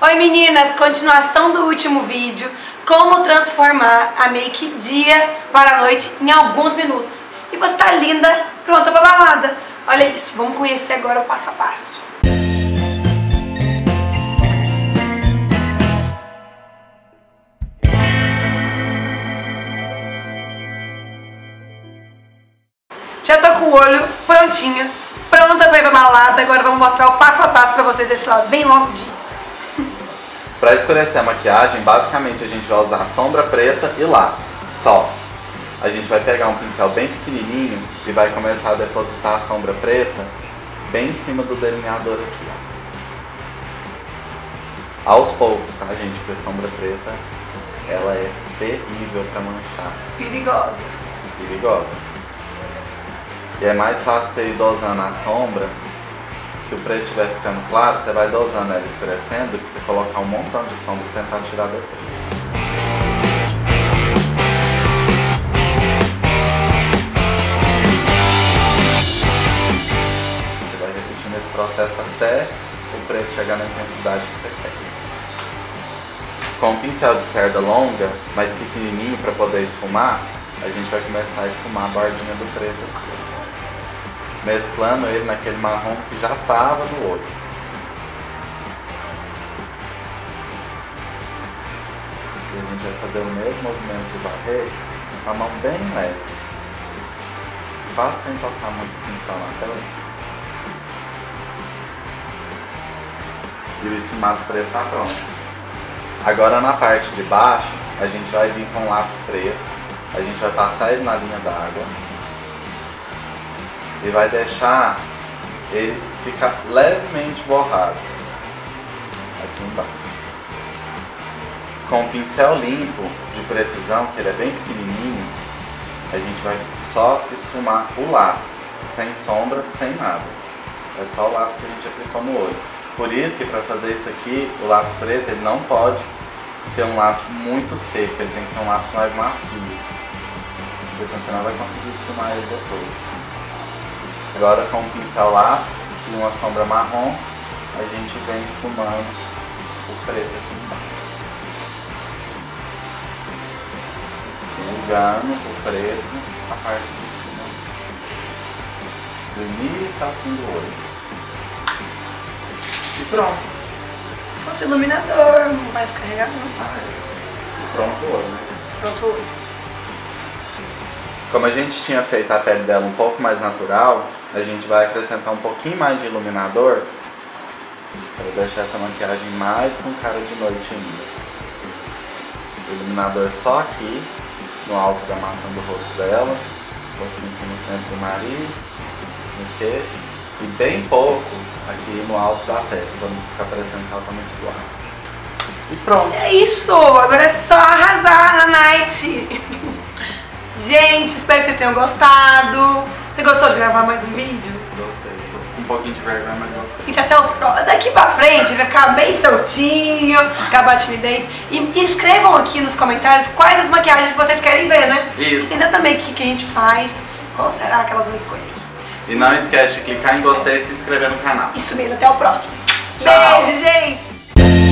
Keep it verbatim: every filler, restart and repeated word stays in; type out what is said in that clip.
Oi meninas, continuação do último vídeo, como transformar a make dia para a noite em alguns minutos. E você tá linda, pronta pra balada. Olha isso, vamos conhecer agora o passo a passo. Já tô com o olho prontinho, pronta pra ir pra balada. Agora vamos mostrar o passo a passo pra vocês desse lado bem longo de... Para escurecer a maquiagem, basicamente a gente vai usar sombra preta e lápis, só. A gente vai pegar um pincel bem pequenininho e vai começar a depositar a sombra preta bem em cima do delineador aqui, ó. Aos poucos, tá gente? Porque a sombra preta, ela é terrível para manchar. Perigosa. Perigosa. E é mais fácil você ir dosando a sombra. Se o preto estiver ficando claro, você vai dosando ela escurecendo, que você colocar um montão de sombra e tentar tirar depois. Você vai repetindo esse processo até o preto chegar na intensidade que você quer. Com um pincel de cerda longa, mas pequenininho para poder esfumar, a gente vai começar a esfumar a bordinha do preto, mesclando ele naquele marrom que já estava no olho. E a gente vai fazer o mesmo movimento de varrer com a mão bem leve. Faça sem tocar muito o pincel na tela. E o esfumado preto está pronto. Agora na parte de baixo, a gente vai vir com o lápis preto. A gente vai passar ele na linha d'água e vai deixar ele ficar levemente borrado aqui embaixo. Com o pincel limpo de precisão, que ele é bem pequenininho, a gente vai só esfumar o lápis, sem sombra, sem nada. É só o lápis que a gente aplicou no olho. Por isso que para fazer isso aqui, o lápis preto ele não pode ser um lápis muito seco, ele tem que ser um lápis mais macio, porque senão vai conseguir esfumar ele depois. Agora com um pincel lápis e uma sombra marrom, a gente vem esfumando o preto aqui embaixo. Enlugando o preto a parte de cima, do início ao fim do olho. E pronto. Pronto iluminador, não mais carregado não. Ah, pronto o olho, né? Pronto o olho. Como a gente tinha feito a pele dela um pouco mais natural, a gente vai acrescentar um pouquinho mais de iluminador para deixar essa maquiagem mais com cara de noite ainda. Iluminador só aqui, no alto da maçã do rosto dela, um pouquinho aqui no centro do nariz, no queixo, e bem pouco aqui no alto da testa, para não ficar parecendo que ela tá muito suave. E pronto! É isso! Agora é só arrasar na night! Gente, espero que vocês tenham gostado. Você gostou de gravar mais um vídeo? Gostei, tô com um pouquinho de vergonha, mas gostei. Gente, até os próximos. Daqui pra frente vai ficar bem soltinho, acabar a timidez. E, e escrevam aqui nos comentários quais as maquiagens que vocês querem ver, né? Isso. E ainda também o que, que a gente faz, qual será que elas vão escolher. E não esquece de clicar em gostei e se inscrever no canal. Isso mesmo, até o próximo. Tchau. Beijo, gente!